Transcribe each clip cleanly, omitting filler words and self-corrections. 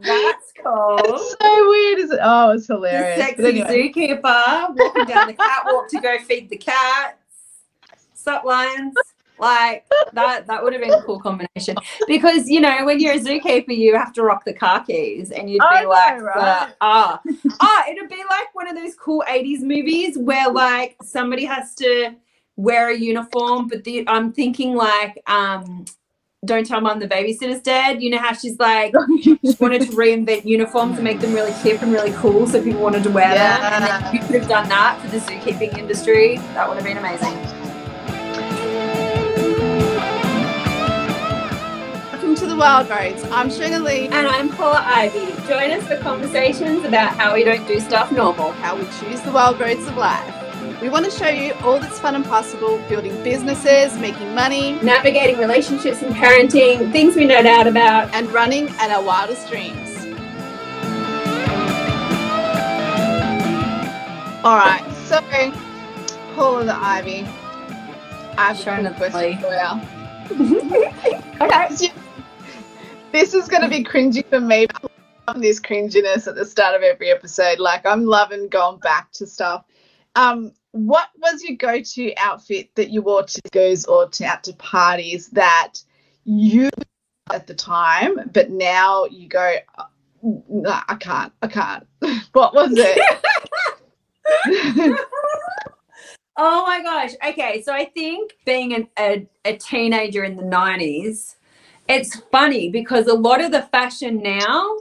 That's cool. It's so weird, isn't it? Oh, it's hilarious. The sexy anyway. Zookeeper walking down the catwalk to go feed the cats. Sup, lions. Like, that would have been a cool combination. Because, you know, when you're a zookeeper, you have to rock the car keys. And you'd be it'd be like one of those cool 80s movies where, like, somebody has to wear a uniform. But I'm thinking, like, Don't Tell Mum the Babysitter's Dead. You know how she's, like, she wanted to reinvent uniforms and make them really hip and really cool so people wanted to wear them. And then you could have done that for the zookeeping industry. That would have been amazing. Welcome to The Wild Roads. I'm Shonah Lee. And I'm Paula Ivy. Join us for conversations about how we don't do stuff normal, how we choose the wild roads of life. We want to show you all that's fun and possible, building businesses, making money, navigating relationships and parenting, things we nerd out about, and running at our wildest dreams. All right, so Paula the Ivy, I've shown a question for you. Okay. This is going to be cringy for me. But I love this cringiness at the start of every episode. Like, I'm loving going back to stuff. What was your go-to outfit that you wore to goes or out to parties that you at the time, but now you go, nah, I can't. What was it? Oh, my gosh. Okay, so I think being a teenager in the 90s, it's funny because a lot of the fashion now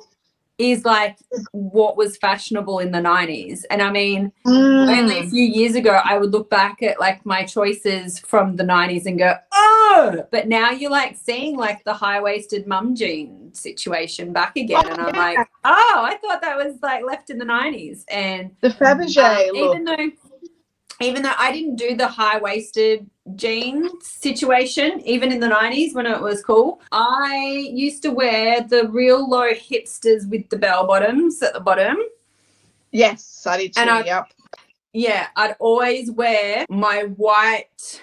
is like what was fashionable in the 90s. And I mean, only a few years ago, I would look back at like my choices from the 90s and go, oh, but now you're like seeing like the high-waisted mum jean situation back again. Oh, and I'm like, oh, I thought that was like left in the 90s. And the Fabergé look. Even though I didn't do the high-waisted jean situation, even in the 90s when it was cool, I used to wear the real low hipsters with the bell-bottoms at the bottom. Yes, I did too, yep. Yeah, I'd always wear my white,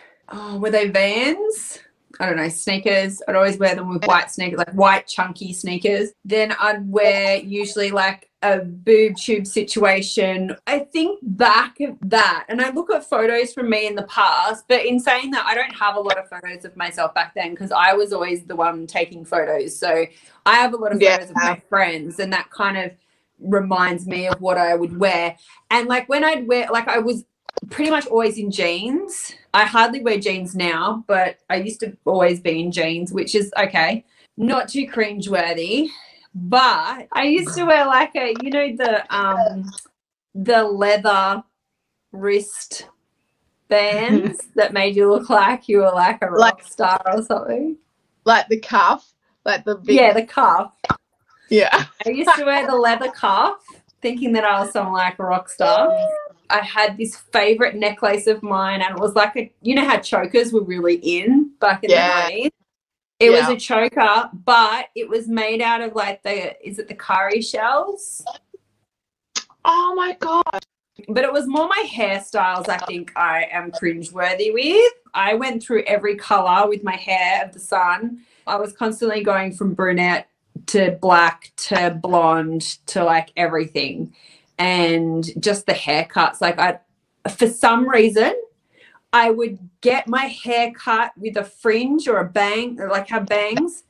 were they Vans? I don't know, sneakers. I'd always wear them with white sneakers, like white chunky sneakers. Then I'd wear usually like a boob tube situation. I think back of that, and I look at photos from me in the past, but in saying that, I don't have a lot of photos of myself back then because I was always the one taking photos. So I have a lot of photos of my friends, and that kind of reminds me of what I would wear. And like when I'd wear, like I was pretty much always in jeans. I hardly wear jeans now, but I used to always be in jeans, which is okay. Not too cringeworthy. But I used to wear like a, you know, the leather wrist bands that made you look like you were like a rock star or something. Like the cuff, like the big. Yeah, the cuff. Yeah. I used to wear the leather cuff thinking that I was someone like a rock star. I had this favorite necklace of mine, and it was like a, you know how chokers were really in back in the 90s? It was a choker, but it was made out of like the kari shells? Oh my God. But it was more my hairstyles I think I am cringeworthy with. I went through every color with my hair of the sun. I was constantly going from brunette to black to blonde to like everything. And just the haircuts, like for some reason, I would get my hair cut with a fringe or a bang, or like have bangs,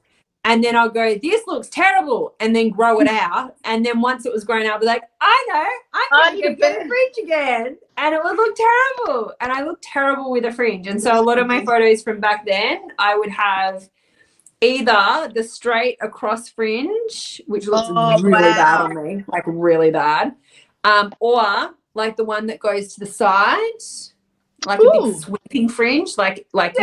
and then I'll go, this looks terrible, and then grow it out. And then once it was grown out, I'd be like, I know, I'm going to get a fringe again. And it would look terrible. And I looked terrible with a fringe. And so a lot of my photos from back then, I would have either the straight across fringe, which looks really bad on me, like really bad, or like the one that goes to the side, like a big sweeping fringe, you know, like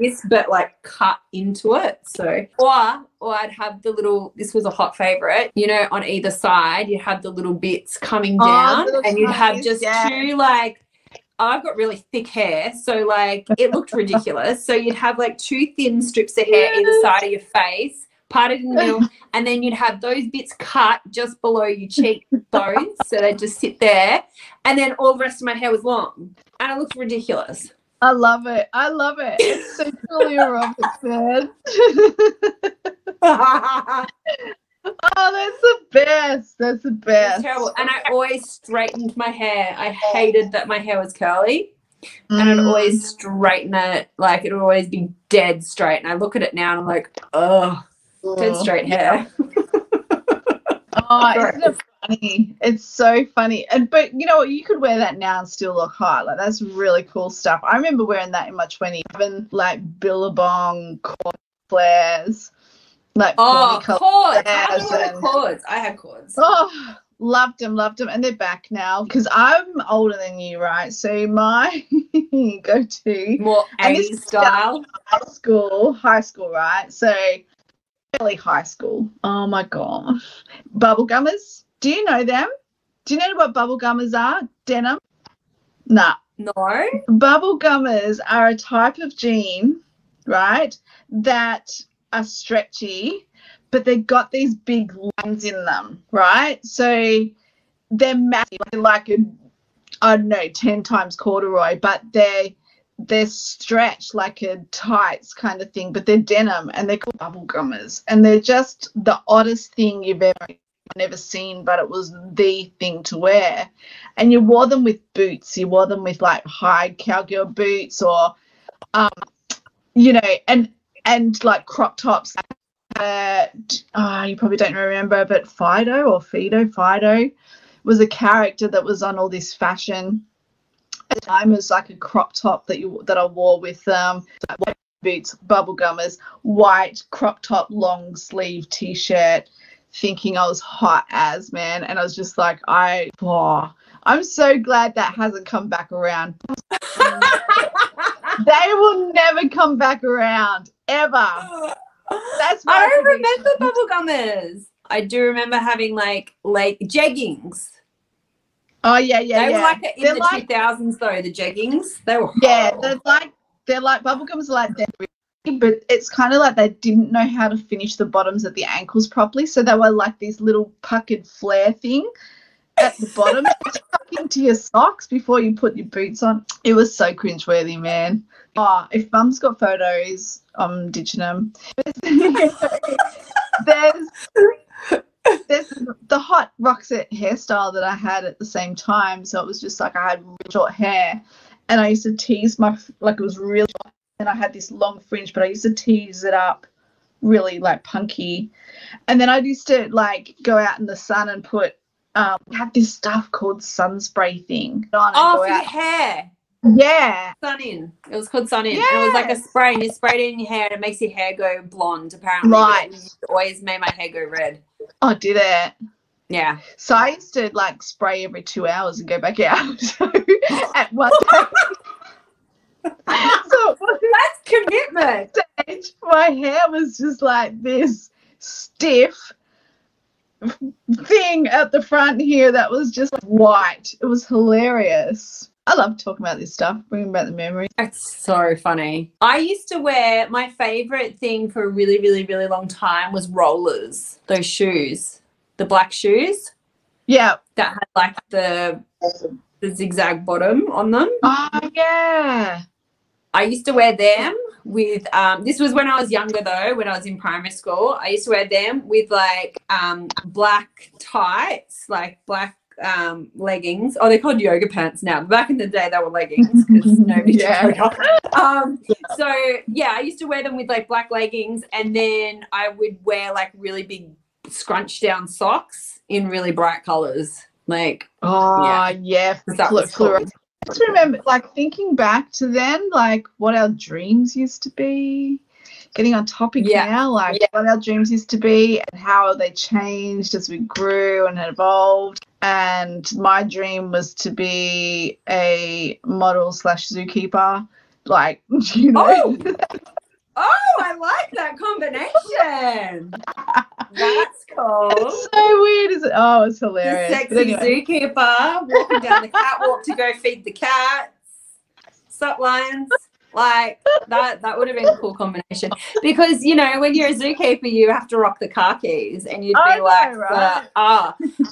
this, but like cut into it. So, or I'd have the little, this was a hot favorite, you know, on either side, you have the little bits coming down and you'd have just two like, I've got really thick hair. So like, it looked ridiculous. So you'd have like two thin strips of hair either side of your face, parted in the middle, and then you'd have those bits cut just below your cheekbones, so they'd just sit there, and then all the rest of my hair was long, and it looked ridiculous. I love it. I love it. It's so Julia Roberts, man. Oh, Oh, that's the best. That's the best. It's terrible. And I always straightened my hair. I hated that my hair was curly. And I'd always straighten it. Like, it would always be dead straight. And I look at it now and I'm like, oh, dead straight hair. Oh, isn't it funny? It's so funny. And but, you know, you could wear that now and still look hot. Like, that's really cool stuff. I remember wearing that in my 20s. Even, like, Billabong corn flares. Like, oh, cords. I had cords. Oh, loved them, loved them. And they're back now because I'm older than you, right? So my go-to. More 80s style. High school, right? So early high school. Oh, my gosh. Bubble gummers. Do you know them? Do you know what bubble gummers are? Denim? Nah. No. Bubble gummers are a type of jean, right, that are stretchy, but they got these big lines in them, right? So they're massive. They're like a, I don't know, 10 times corduroy, but they're stretched like a tights kind of thing, but they're denim, and they're called bubble gummers, and they're just the oddest thing you've ever seen, but it was the thing to wear. And you wore them with boots. You wore them with like high cowgirl boots, or you know, and like crop tops. You probably don't remember, but Fido was a character that was on all this fashion at the time. It was like a crop top that I wore with like white boots, bubble gummers, white crop top, long sleeve t-shirt, thinking I was hot as, man. And I was just like, I'm so glad that hasn't come back around. They will never come back around, ever. That's my I remember bubble gummers. I do remember having like jeggings. Oh yeah, yeah. They were like in they're the 2000s though. The jeggings, they were. Yeah, horrible. they're like bubble gummers, like that, but it's kind of like they didn't know how to finish the bottoms at the ankles properly, so they were like these little puckered flare thing at the bottom. Into your socks before you put your boots on. It was so cringeworthy, man. Oh, if mum's got photos, I'm ditching them. there's the hot Roxette hairstyle that I had at the same time, so it was just like I had really short hair, and I used to tease my, like, it was really short, and I had this long fringe, but I used to tease it up really like punky, and then I used to like go out in the sun and put we have this stuff called sun spray thing. Oh, for your hair. Yeah. Sun in. It was called sun in. Yes. It was like a spray, and you sprayed it in your hair, and it makes your hair go blonde, apparently. Right. It always made my hair go red. Oh, did it? Yeah. So I used to, like, spray every 2 hours and go back out. So at one day. So that's commitment. Stage, my hair was just like this stiff thing at the front here that was just like white. It was hilarious. I love talking about this stuff, bringing back the memories. That's so funny. I used to wear, my favorite thing for a really, really, really long time was rollers, those shoes, the black shoes. Yeah. That had like the zigzag bottom on them. Oh, yeah. I used to wear them with this was when I was younger though, when I was in primary school. I used to wear them with like black tights, like black leggings. Oh, they're called yoga pants now. Back in the day they were leggings because nobody did yoga. So yeah, I used to wear them with like black leggings, and then I would wear like really big scrunch down socks in really bright colors. Like, oh yeah, fluorescent. I just remember, like, thinking back to then, like, what our dreams used to be, getting on topic now, like, what our dreams used to be and how they changed as we grew and evolved. And my dream was to be a model/zookeeper, like, you know. Oh, I like that combination. That's cool. It's so weird, isn't it? Oh, it's hilarious. The sexy zookeeper walking down the catwalk to go feed the cats. Stop lions. Like, that would have been a cool combination. Because, you know, when you're a zookeeper, you have to rock the car keys, and you'd be it would be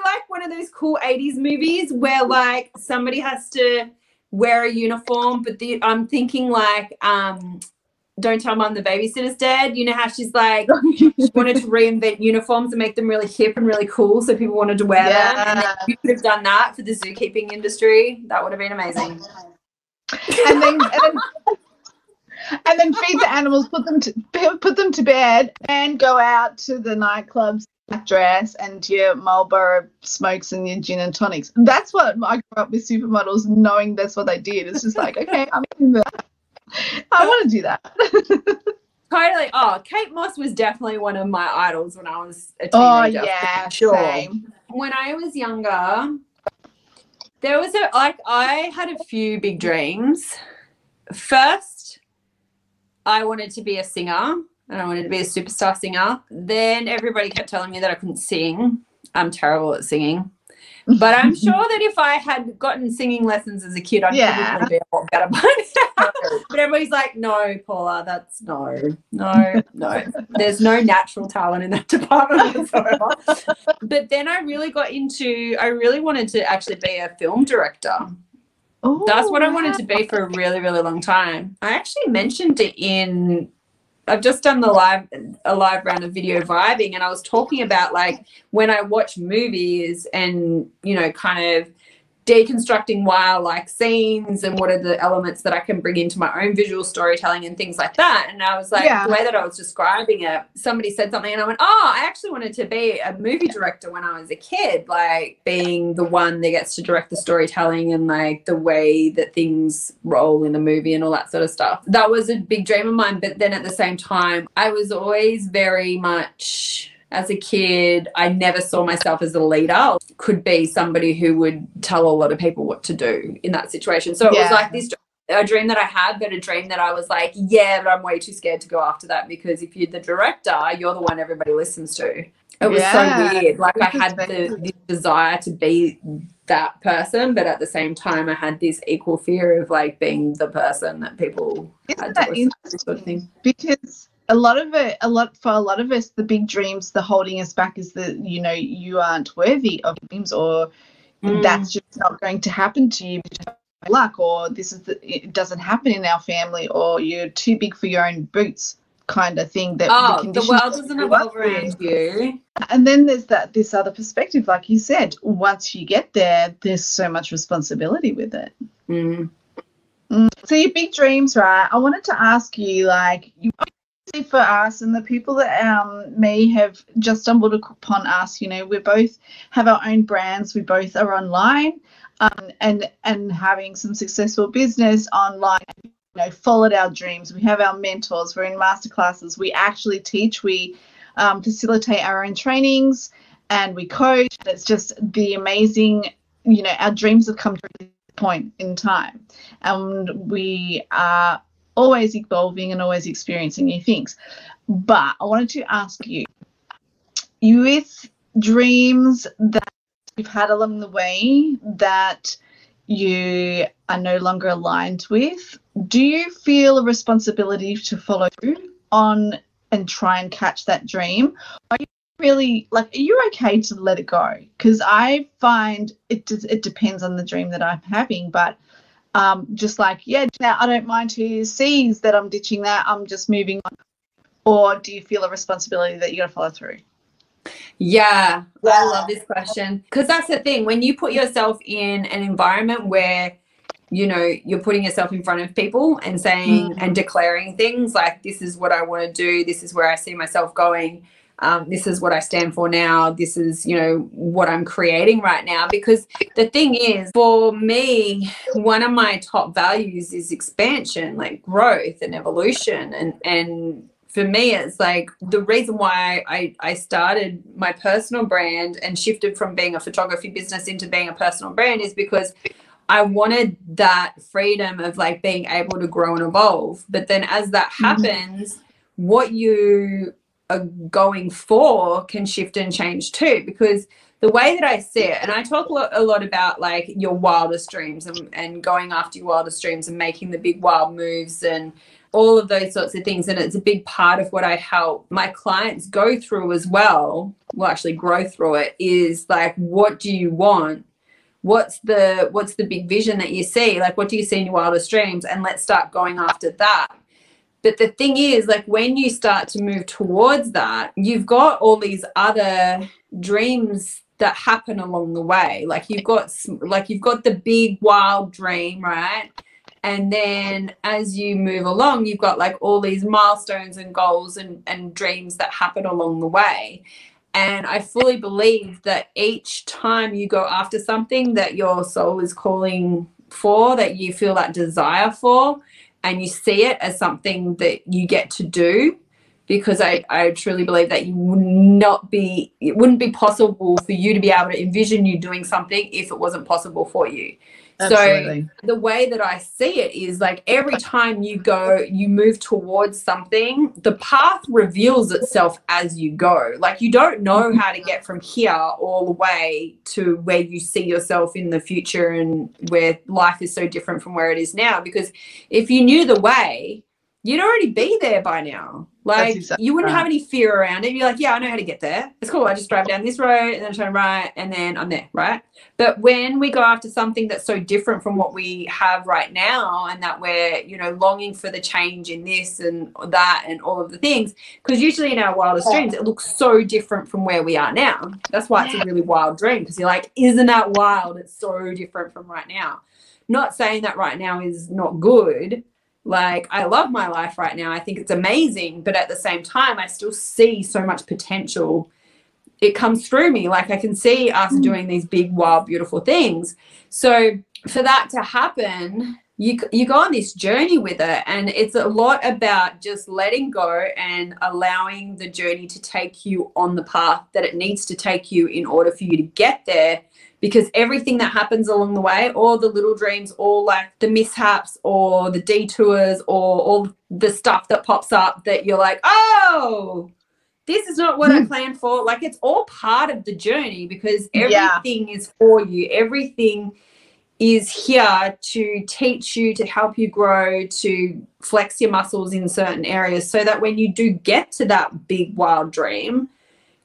like one of those cool 80s movies where, like, somebody has to wear a uniform, but I'm thinking, like, Don't Tell Mum the Babysitter's Dead. You know how she's like, she wanted to reinvent uniforms and make them really hip and really cool so people wanted to wear them. And then you could have done that for the zookeeping industry. That would have been amazing. And then, and then feed the animals, put them to bed, and go out to the nightclubs, dress, and your Marlboro smokes and your gin and tonics. That's what I grew up with, supermodels, knowing that's what they did. It's just like, okay, I'm in that. I want to do that. Totally. Oh, Kate Moss was definitely one of my idols when I was a teenager. Oh, yeah, sure. Same. When I was younger, there was I had a few big dreams. First, I wanted to be a singer, and I wanted to be a superstar singer. Then everybody kept telling me that I couldn't sing. I'm terrible at singing. But I'm sure that if I had gotten singing lessons as a kid, I'd probably be a lot better by now. But everybody's like, no, Paula, that's no. There's no natural talent in that department whatsoever. But then I really wanted to actually be a film director. Ooh, that's what I wanted to be for a really, really long time. I actually mentioned it in... I've just done a live round of video vibing, and I was talking about, like, when I watch movies and, you know, kind of deconstructing wildlife scenes and what are the elements that I can bring into my own visual storytelling and things like that. And I was like, the way that I was describing it, somebody said something and I went, oh, I actually wanted to be a movie director when I was a kid, like being the one that gets to direct the storytelling and like the way that things roll in a movie and all that sort of stuff. That was a big dream of mine. But then at the same time, I was always very much... As a kid, I never saw myself as a leader. Could be somebody who would tell a lot of people what to do in that situation. So it was like this a dream that I had, but a dream that I was like, yeah, but I'm way too scared to go after that, because if you're the director, you're the one everybody listens to. It was so weird. Like, I had the desire to be that person, but at the same time I had this equal fear of, like, being the person that people had to listen to, this sort of thing. Because... For a lot of us, the big dreams, the holding us back is that, you know, you aren't worthy of dreams, or that's just not going to happen to you because of luck, or it doesn't happen in our family, or you're too big for your own boots, kind of thing. That the world doesn't revolve around you. And then there's this other perspective, like you said. Once you get there, there's so much responsibility with it. So your big dreams, right? I wanted to ask you, like, you. For us and the people that may have just stumbled upon us, you know, we both have our own brands, we both are online and having some successful business online, you know, followed our dreams. We have our mentors, we're in masterclasses, we actually teach, we facilitate our own trainings, and we coach. And it's just the amazing, you know, our dreams have come to this point in time, and we are always evolving and always experiencing new things. But I wanted to ask you, with dreams that you've had along the way that you are no longer aligned with, do you feel a responsibility to follow through on and try and catch that dream? Are you really, like, are you okay to let it go? Because I find it depends on the dream that I'm having, but just like, yeah, now I don't mind who sees that I'm ditching that, I'm just moving on. Or do you feel a responsibility that you got to follow through? Yeah, I love this question, because that's the thing. When you put yourself in an environment where, you know, you're putting yourself in front of people and saying and declaring things like, this is what I want to do, this is where I see myself going, this is what I stand for now, this is, you know, what I'm creating right now. Because the thing is, for me, one of my top values is expansion, like growth and evolution. And for me, it's like the reason why I started my personal brand and shifted from being a photography business into being a personal brand is because I wanted that freedom of, like, being able to grow and evolve. But then as that happens, what you are going for can shift and change too, because the way that I see it, and I talk a lot about, like, your wildest dreams and going after your wildest dreams and making the big wild moves and all of those sorts of things, and it's a big part of what I help my clients go through as well, actually grow through it, is like, what do you want? What's the big vision that you see? Like, what do you see in your wildest dreams? And let's start going after that. But the thing is, like, when you start to move towards that, you've got all these other dreams that happen along the way. Like you've got the big wild dream, right? And then as you move along, you've got like all these milestones and goals and dreams that happen along the way. And I fully believe that each time you go after something that your soul is calling for, that you feel that desire for, and you see it as something that you get to do, because I truly believe that it wouldn't be possible for you to be able to envision you doing something if it wasn't possible for you. Absolutely. So the way that I see it is, like, every time you move towards something, the path reveals itself as you go. Like, you don't know how to get from here all the way to where you see yourself in the future and where life is so different from where it is now, because if you knew the way, you'd already be there by now. Like, you wouldn't have any fear around it. You're like, yeah, I know how to get there. It's cool. I just drive down this road and then turn right and then I'm there, right? But when we go after something that's so different from what we have right now, and that we're, you know, longing for the change in this and that and all of the things, because usually in our wildest dreams it looks so different from where we are now. That's why it's a really wild dream, because you're like, isn't that wild? It's so different from right now. Not saying that right now is not good. Like, I love my life right now. I think it's amazing. But at the same time, I still see so much potential. It comes through me. Like, I can see us doing these big, wild, beautiful things. So for that to happen, you go on this journey with it. And it's a lot about just letting go and allowing the journey to take you on the path that it needs to take you in order for you to get there. Because everything that happens along the way, all the little dreams, all like the mishaps or the detours or all the stuff that pops up that you're like, oh, this is not what I planned for. Like, it's all part of the journey, because everything is for you. Everything is here to teach you, to help you grow, to flex your muscles in certain areas, so that when you do get to that big wild dream,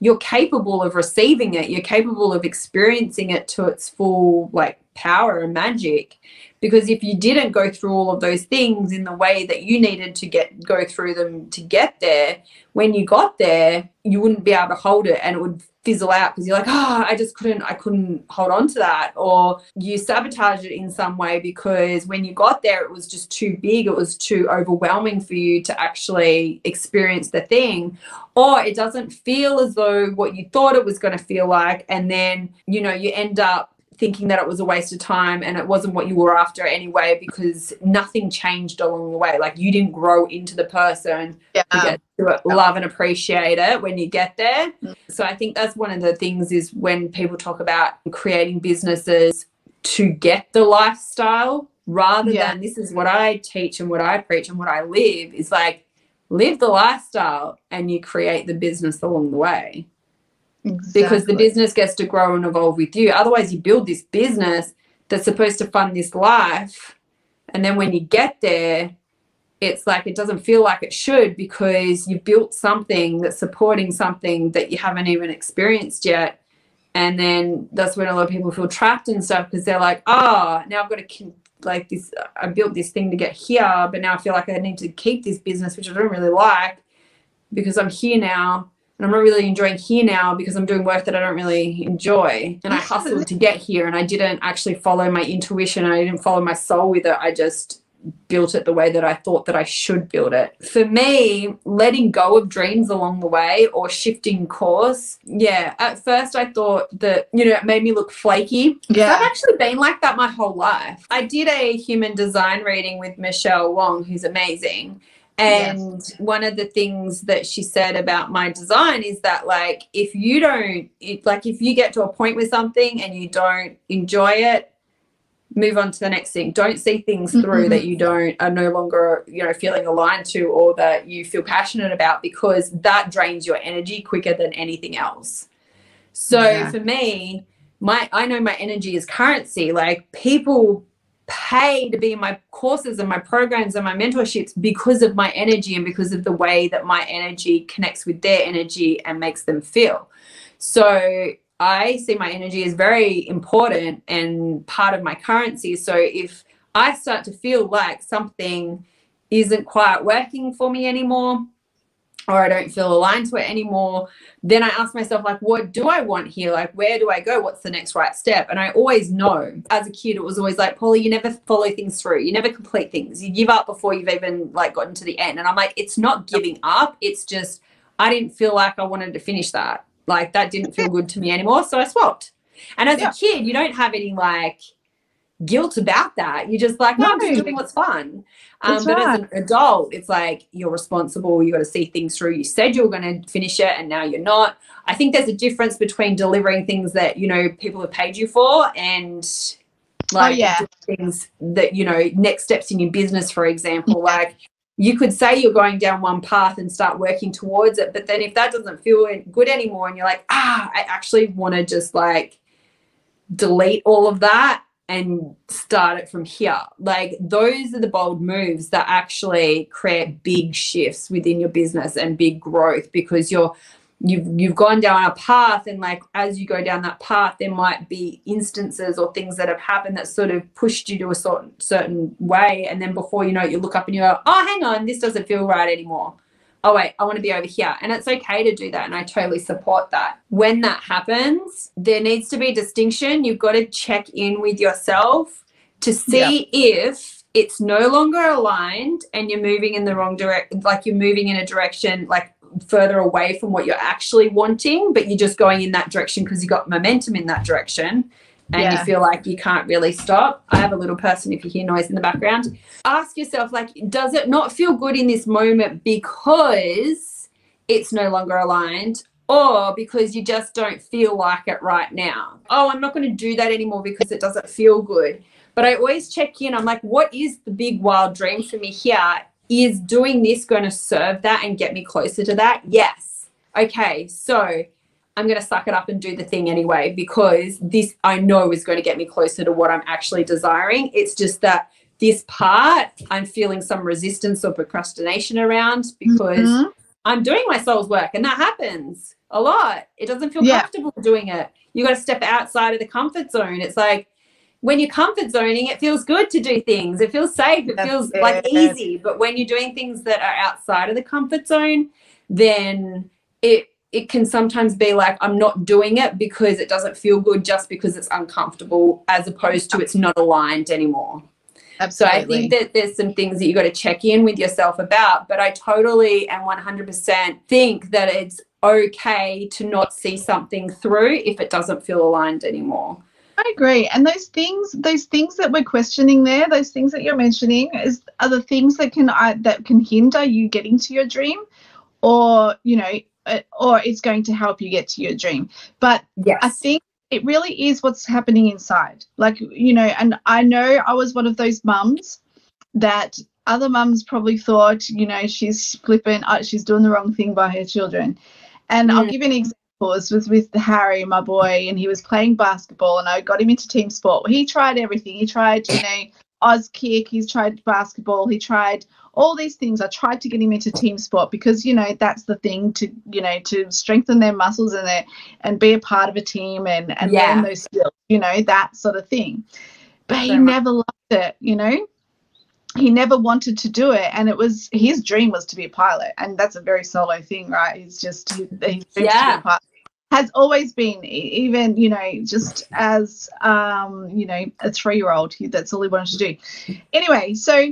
you're capable of receiving it. You're capable of experiencing it to its full, like, power and magic. Because if you didn't go through all of those things in the way that you needed to go through them to get there, when you got there, you wouldn't be able to hold it, and it would fizzle out, because you're like, oh, I couldn't hold on to that. Or you sabotage it in some way, because when you got there, it was just too big. It was too overwhelming for you to actually experience the thing. Or it doesn't feel as though what you thought it was going to feel like. And then, you know, you end up thinking that it was a waste of time and it wasn't what you were after anyway, because nothing changed along the way. Like, you didn't grow into the person to get to it, love and appreciate it when you get there. So I think that's one of the things, is when people talk about creating businesses to get the lifestyle, rather than, this is what I teach and what I preach and what I live, is like, live the lifestyle and you create the business along the way. Exactly. Because the business gets to grow and evolve with you. Otherwise, you build this business that's supposed to fund this life, and then when you get there, it's like, it doesn't feel like it should, because you built something that's supporting something that you haven't even experienced yet. And then that's when a lot of people feel trapped and stuff, because they're like, oh, now I've got to, like, this, I built this thing to get here, but now I feel like I need to keep this business, which I don't really like, because I'm here now. And I'm not really enjoying here now, because I'm doing work that I don't really enjoy. And I hustled to get here, and I didn't actually follow my intuition. I didn't follow my soul with it. I just built it the way that I thought that I should build it. For me, letting go of dreams along the way or shifting course. Yeah. At first I thought that, you know, it made me look flaky. Yeah. I've actually been like that my whole life. I did a human design reading with Michelle Wong, who's amazing. And one of the things that she said about my design is that, like, if you get to a point with something and you don't enjoy it, move on to the next thing. Don't see things through that you are no longer, you know, feeling aligned to, or that you feel passionate about, because that drains your energy quicker than anything else. So for me, I know my energy is currency. Like, people pay to be in my courses and my programs and my mentorships because of my energy, and because of the way that my energy connects with their energy and makes them feel. So I see my energy as very important and part of my currency. So if I start to feel like something isn't quite working for me anymore, or I don't feel aligned to it anymore, then I ask myself, like, what do I want here? Like, where do I go? What's the next right step? And I always know, as a kid, it was always like, Paula, you never follow things through. You never complete things. You give up before you've even like gotten to the end. And I'm like, it's not giving up. It's just, I didn't feel like I wanted to finish that. Like, that didn't feel good to me anymore. So I swapped. And as a kid, you don't have any like guilt about that. You're just like, no, I'm just doing what's fun. But as an adult, it's like, you're responsible. You got to see things through. You said you were going to finish it and now you're not. I think there's a difference between delivering things that, you know, people have paid you for and like things that, you know, next steps in your business, for example. Like, you could say you're going down one path and start working towards it, but then if that doesn't feel good anymore and you're like, I actually want to just like delete all of that and start it from here. Like, those are the bold moves that actually create big shifts within your business and big growth, because you've gone down a path, and like, as you go down that path, there might be instances or things that have happened that sort of pushed you to a certain way, and then before you know it, you look up and you go, oh, hang on, this doesn't feel right anymore. Oh wait, I want to be over here. And it's okay to do that, and I totally support that. When that happens, there needs to be a distinction. You've got to check in with yourself to see if it's no longer aligned and you're moving in the wrong direction, like you're moving in a direction like further away from what you're actually wanting, but you're just going in that direction because you got momentum in that direction. And you feel like you can't really stop. I have a little person if you hear noise in the background. Ask yourself, like, does it not feel good in this moment because it's no longer aligned, or because you just don't feel like it right now? Oh, I'm not going to do that anymore because it doesn't feel good. But I always check in. I'm like, what is the big wild dream for me here? Is doing this going to serve that and get me closer to that? Yes. Okay, so I'm going to suck it up and do the thing anyway, because this I know is going to get me closer to what I'm actually desiring. It's just that this part I'm feeling some resistance or procrastination around because I'm doing my soul's work, and that happens a lot. It doesn't feel comfortable doing it. You got to step outside of the comfort zone. It's like, when you're comfort zoning, it feels good to do things. It feels safe. It feels like easy. But when you're doing things that are outside of the comfort zone, then it can sometimes be like, I'm not doing it because it doesn't feel good, just because it's uncomfortable, as opposed to it's not aligned anymore. Absolutely. So I think that there's some things that you got to check in with yourself about, but I totally and 100% think that it's okay to not see something through if it doesn't feel aligned anymore. I agree. And those things that we're questioning there, those things that you're mentioning are the things that can hinder you getting to your dream, or, you know, or it's going to help you get to your dream. But I think it really is what's happening inside. Like, you know, and I know I was one of those mums that other mums probably thought, you know, she's flippant, she's doing the wrong thing by her children. And I'll give an example. It was with Harry, my boy, and he was playing basketball, and I got him into team sport. He tried everything. He tried, you know, Oz kick, he's tried basketball, he tried all these things. I tried to get him into team sport because, you know, that's the thing to, you know, to strengthen their muscles and be a part of a team and learn those skills, you know, that sort of thing. But he never loved it, you know. He never wanted to do it, and it was his dream was to be a pilot, and that's a very solo thing, right? He's just his dream to be a pilot has always been, even, you know, just as, you know, a 3-year-old, that's all he wanted to do. Anyway, so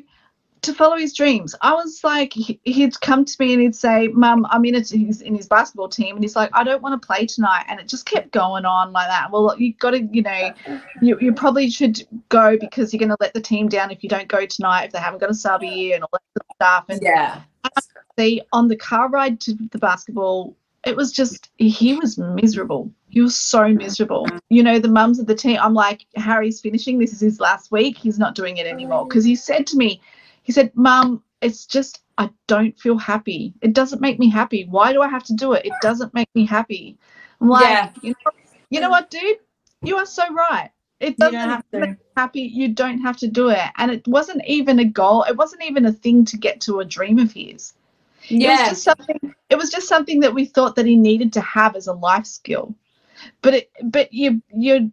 to follow his dreams, I was like, he'd come to me and he'd say, Mum, I'm in his basketball team. And he's like, I don't want to play tonight. And it just kept going on like that. Well, you've got to, you know, you probably should go because you're going to let the team down if you don't go tonight, if they haven't got a subby and all that stuff. And on the car ride to the basketball, it was just, he was miserable. He was so miserable. You know, the mums of the team, I'm like, Harry's finishing. This is his last week. He's not doing it anymore. Because he said to me, he said, Mum, it's just, I don't feel happy. It doesn't make me happy. Why do I have to do it? It doesn't make me happy. I'm like, you know what, dude? You are so right. It doesn't make me happy. You don't have to do it. And it wasn't even a goal. It wasn't even a thing to get to a dream of his. It was just something that we thought that he needed to have as a life skill. But your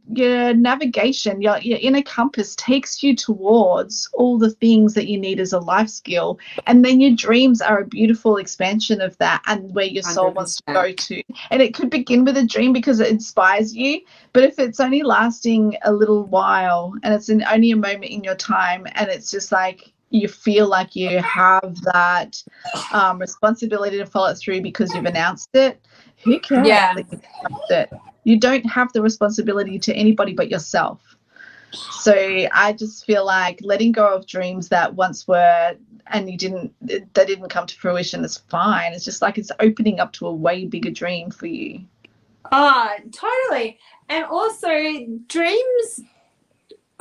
navigation, your inner compass takes you towards all the things that you need as a life skill, and then your dreams are a beautiful expansion of that and where your soul 100%. Wants to go to. And it could begin with a dream because it inspires you, but if it's only lasting a little while and it's only a moment in your time, and it's just like you feel like you have that responsibility to follow it through because you've announced it, who cares? Yeah. You don't have the responsibility to anybody but yourself. So I just feel like letting go of dreams that once were and they didn't come to fruition is fine. It's just like it's opening up to a way bigger dream for you. Ah, totally. And also dreams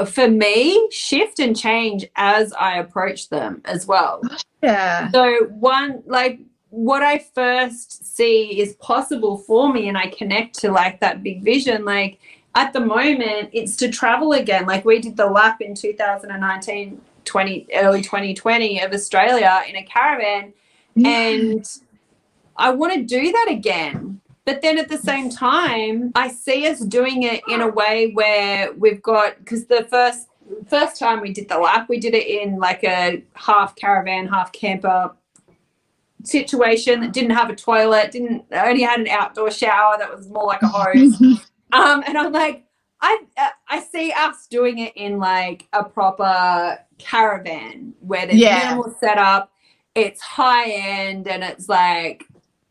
for me shift and change as I approach them as well. Yeah. So one, like, what I first see is possible for me and I connect to like that big vision. Like at the moment it's to travel again. Like we did the lap in 2019, early 2020 of Australia in a caravan, and I want to do that again. But then at the same time, I see us doing it in a way where we've got, because the first time we did the lap, we did it in like a half caravan, half camper situation that didn't have a toilet, only had an outdoor shower that was more like a hose. And I'm like, I see us doing it in like a proper caravan where there's minimal setup, it's high end, and it's like,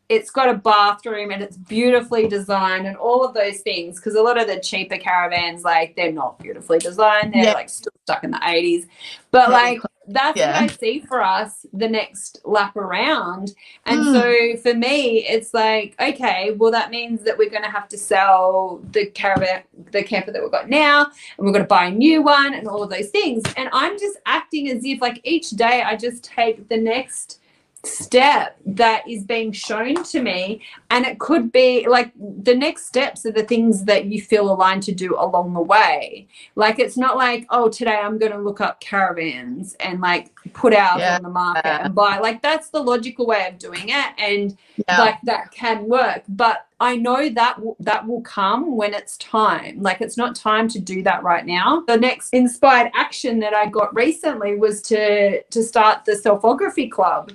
it's got a bathroom and it's beautifully designed and all of those things, because a lot of the cheaper caravans, like, they're not beautifully designed. They're, like, still stuck in the 80s. But, like, that's what I see for us the next lap around. And so for me it's like, okay, well, that means that we're going to have to sell the camper that we've got now, and we're going to buy a new one and all of those things. And I'm just acting as if, like, each day I just take the next step that is being shown to me. And it could be like the next steps are the things that you feel aligned to do along the way. Like it's not like, oh, today I'm going to look up caravans and like put out on the market and buy. Like that's the logical way of doing it, and like that can work, but I know that that will come when it's time. Like it's not time to do that right now. The next inspired action that I got recently was to start the selfography club.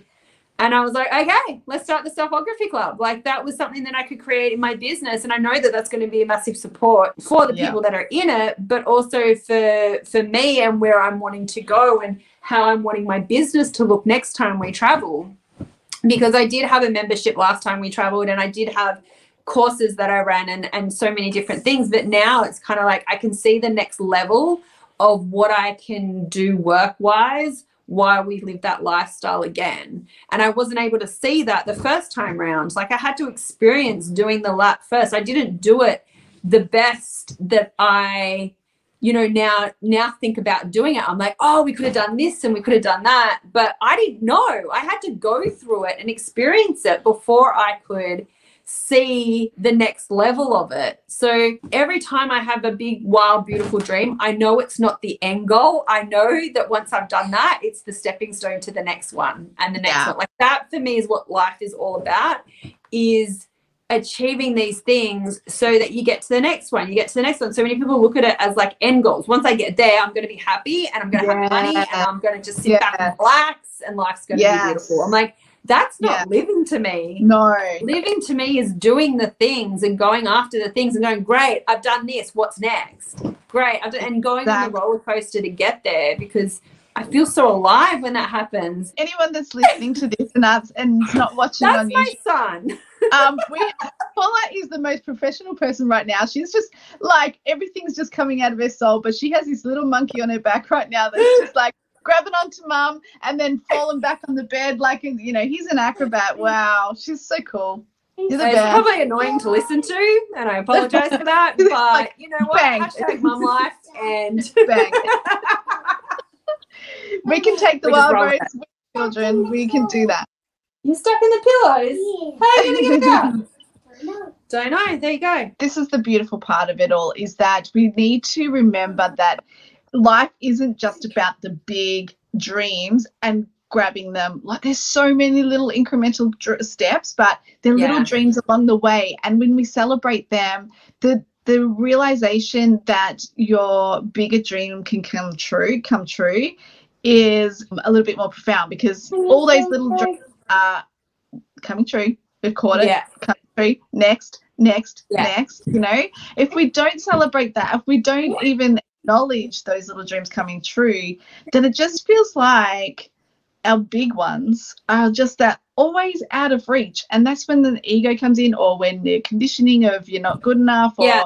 And I was like, okay, let's start the selfography club. Like that was something that I could create in my business. And I know that that's going to be a massive support for the people that are in it, but also for me and where I'm wanting to go and how I'm wanting my business to look next time we travel. Because I did have a membership last time we traveled, and I did have courses that I ran and so many different things. But now it's kind of like I can see the next level of what I can do work-wise while we live that lifestyle again. And I wasn't able to see that the first time round. Like I had to experience doing the lap first. I didn't do it the best that I, you know, now think about doing it. I'm like, oh, we could have done this and we could have done that. But I didn't know. I had to go through it and experience it before I could see the next level of it. So every time I have a big, wild, beautiful dream, I know it's not the end goal. I know that once I've done that, it's the stepping stone to the next one and the next one. Like that for me is what life is all about, is achieving these things so that you get to the next one, you get to the next one. So many people look at it as like end goals. Once I get there, I'm going to be happy and I'm going to have money and I'm going to just sit back and relax and life's going to be beautiful. I'm like, that's not living to me. No. Living to me is doing the things and going after the things and going, great, I've done this. What's next? Great. And going on the roller coaster to get there, because I feel so alive when that happens. Anyone that's listening to this and not watching on YouTube. That's my son. Paula is the most professional person right now. She's just like, everything's just coming out of her soul, but she has this little monkey on her back right now that's just like, grabbing onto mum and then falling back on the bed like, you know, he's an acrobat. Wow, she's so cool. He's probably annoying to listen to, and I apologize for that, but like, you know what, hashtag mum life and bang. We can take the wild roads with children. We can do that. You're stuck in the pillows. How are you going to get out? Don't know. There you go. This is the beautiful part of it all, is that we need to remember that life isn't just about the big dreams and grabbing them. Like, there's so many little incremental steps, but they're little dreams along the way. And when we celebrate them, the realization that your bigger dream can come true is a little bit more profound, because all those little dreams are coming true. We've caught it. Yeah. Coming true. Next. You know, if we don't celebrate that, if we don't even acknowledge those little dreams coming true, then it just feels like our big ones are just that always out of reach. And that's when the ego comes in, or when the conditioning of you're not good enough, or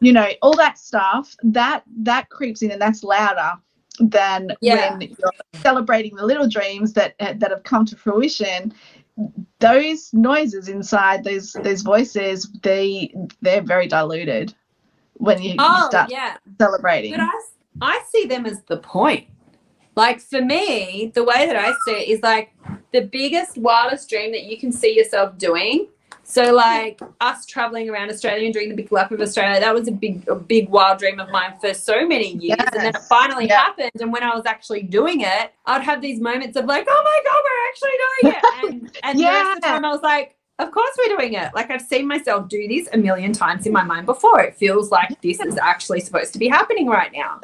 you know, all that stuff that creeps in, and that's louder than when you're celebrating the little dreams that have come to fruition. Those noises inside, those voices, they're very diluted when you start celebrating. But I see them as the point. Like, for me, the way that I see it is like the biggest, wildest dream that you can see yourself doing. So, like, us traveling around Australia and doing the Big Lap of Australia, that was a big wild dream of mine for so many years. Yes. And then it finally happened. And when I was actually doing it, I'd have these moments of like, oh, my God, we're actually doing it. And the rest of the time I was like, of course we're doing it. Like, I've seen myself do this a million times in my mind before. It feels like this is actually supposed to be happening right now.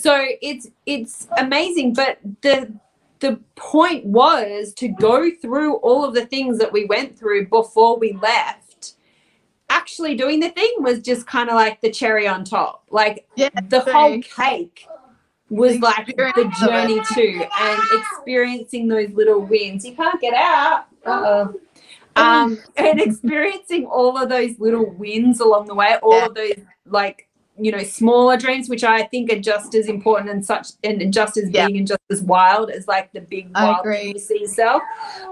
So it's amazing. But the point was to go through all of the things that we went through before we left. Actually doing the thing was just kind of like the cherry on top. Like the whole cake was like the journey to, and experiencing those little wins. You can't get out. Uh-oh. And experiencing all of those little wins along the way, all of those, like, you know, smaller dreams, which I think are just as important and such, and just as big and just as wild as like the big wild dream you see yourself.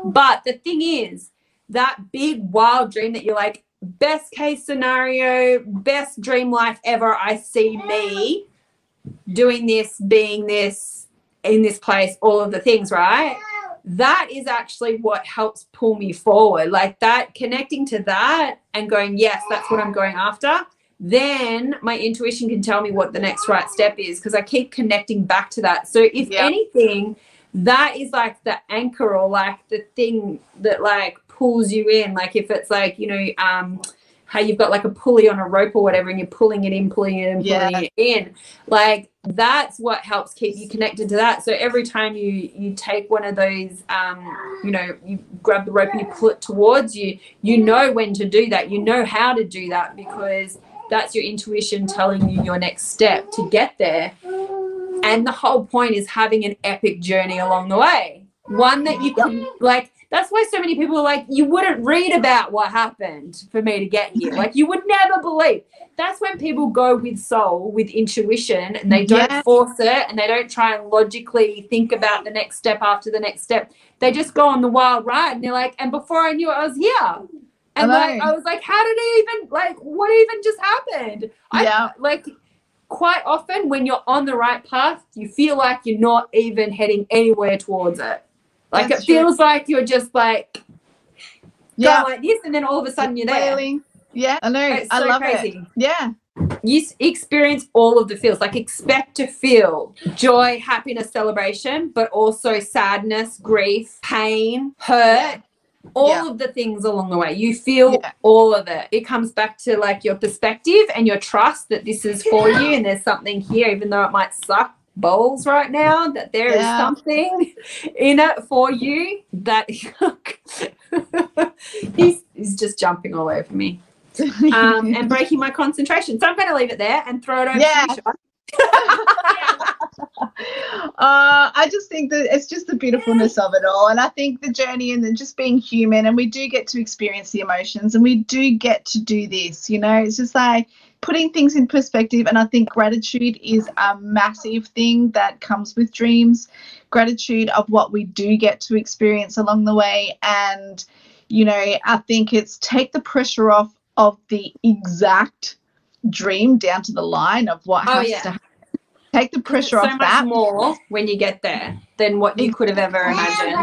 But the thing is, that big wild dream that you're like, best case scenario, best dream life ever, I see me doing this, being this, in this place, all of the things, right? That is actually what helps pull me forward. Like, that connecting to that and going, yes, that's what I'm going after. Then my intuition can tell me what the next right step is, because I keep connecting back to that. So if anything, that is like the anchor, or like the thing that like pulls you in. Like, if it's like, you know, how you've got like a pulley on a rope or whatever, and you're pulling it in. Like, that's what helps keep you connected to that. So every time you take one of those, you know, you grab the rope and you pull it towards you, you know when to do that. You know how to do that, because that's your intuition telling you your next step to get there. And the whole point is having an epic journey along the way. One that you can, like, that's why so many people are like, you wouldn't read about what happened for me to get here. Like, you would never believe. That's when people go with soul, with intuition, and they don't force it, and they don't try and logically think about the next step after the next step. They just go on the wild ride, and they're like, and before I knew it, I was here. And like, I was like, how did it even, like, what even just happened? Yeah. Like, quite often when you're on the right path, you feel like you're not even heading anywhere towards it. Like, that's feels like you're just like going like this, and then all of a sudden you're there. Yeah, I know. It's so I love crazy. It. Yeah. You experience all of the feels. Like, expect to feel joy, happiness, celebration, but also sadness, grief, pain, hurt, all of the things along the way. You feel all of it. It comes back to like your perspective and your trust that this is for you, and there's something here, even though it might suck bowls right now, that there is something in it for you that he's just jumping all over me and breaking my concentration, so I'm going to leave it there and throw it over to you. I just think that it's just the beautifulness of it all, and I think the journey, and then just being human, and we do get to experience the emotions, and we do get to do this, you know. It's just like putting things in perspective, and I think gratitude is a massive thing that comes with dreams. Gratitude of what we do get to experience along the way. And, you know, I think it's take the pressure off of the exact dream down to the line of what has to happen. Take the pressure off that. So much more when you get there than what you could have ever imagined.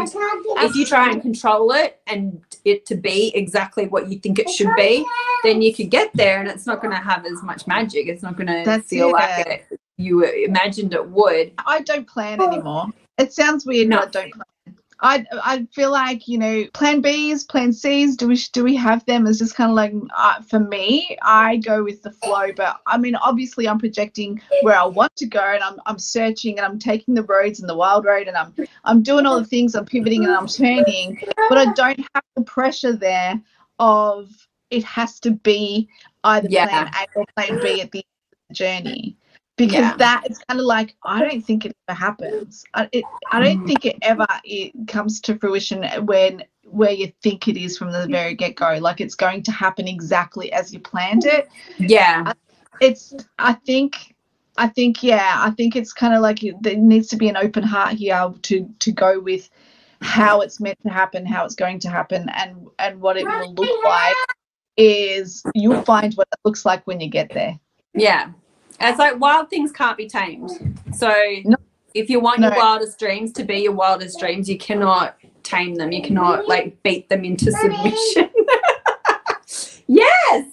If you try and control it and it to be exactly what you think it should be, then you could get there and it's not going to have as much magic. It's not going to feel like it you imagined it would. I don't plan anymore. It sounds weird, but I don't plan. I feel like, you know, plan Bs, plan Cs, do we have them? It's just kind of like, for me, I go with the flow. But I mean, obviously I'm projecting where I want to go, and I'm searching, and I'm taking the roads and the wild road, and I'm doing all the things, I'm pivoting and I'm turning, but I don't have the pressure there of it has to be either plan A or plan B at the end of the journey. Because that is kind of like, I don't think it ever happens. I don't think it ever comes to fruition where you think it is from the very get-go. Like, it's going to happen exactly as you planned it. Yeah. I think it's kind of like there needs to be an open heart here to go with how it's meant to happen, how it's going to happen, and what it will look like is you'll find what it looks like when you get there. Yeah. It's like wild things can't be tamed. So if you want your wildest dreams to be your wildest dreams, you cannot tame them. You cannot, like, beat them into submission. Yes.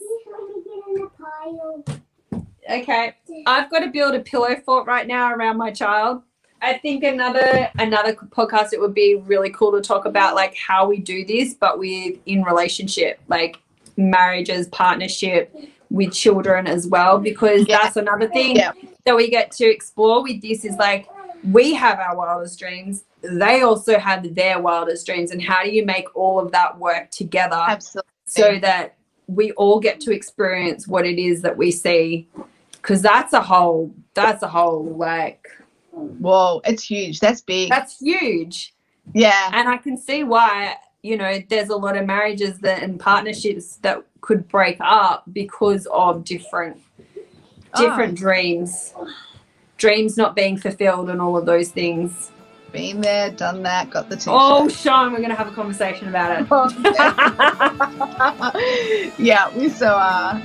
Okay. I've got to build a pillow fort right now around my child. I think another podcast, it would be really cool to talk about, like, how we do this, but in relationship, like marriages, partnership, with children as well, because that's another thing that we get to explore with this is, like, we have our wildest dreams, they also have their wildest dreams, and how do you make all of that work together? Absolutely. So that we all get to experience what it is that we see, because that's a whole like, whoa, it's huge. That's big. That's huge. Yeah. And I can see why, you know, there's a lot of marriages and partnerships that could break up because of different dreams not being fulfilled and all of those things. Been there, done that, got the t-shirt. Oh, Sean, we're going to have a conversation about it. Yeah, we so are.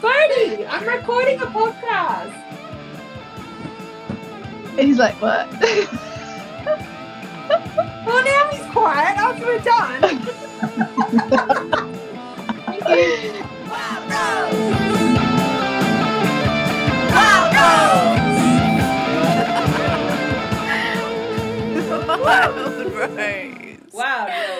Bodhi, I'm recording a podcast. And he's like, what? Well, now he's quiet after we're done. Wild Roads! Wild Roads! Wild Roads! Wild Roads!